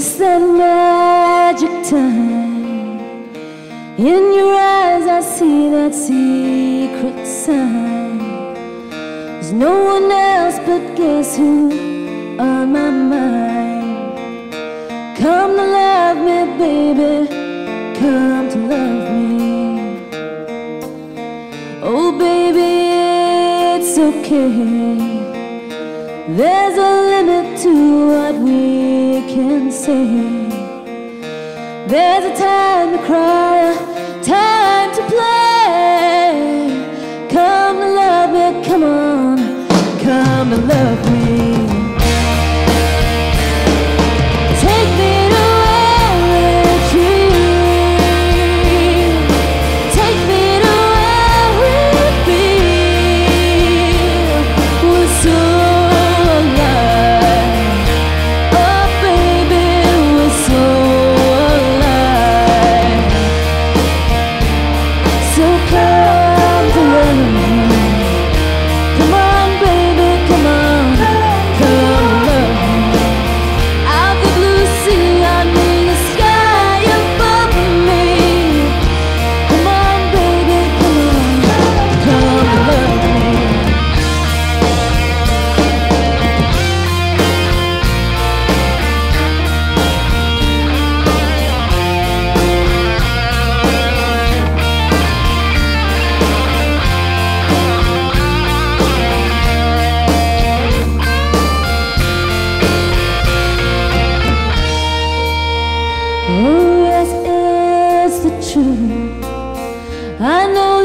It's that magic time. In your eyes I see that secret sign. There's no one else but guess who on my mind. Come to love me, baby, come to love me. Oh baby, it's okay. There's a limit to what we can say. There's a time to cry, a time to play. Come to love me, come on, come to love me. Oh yes, it's the truth. I know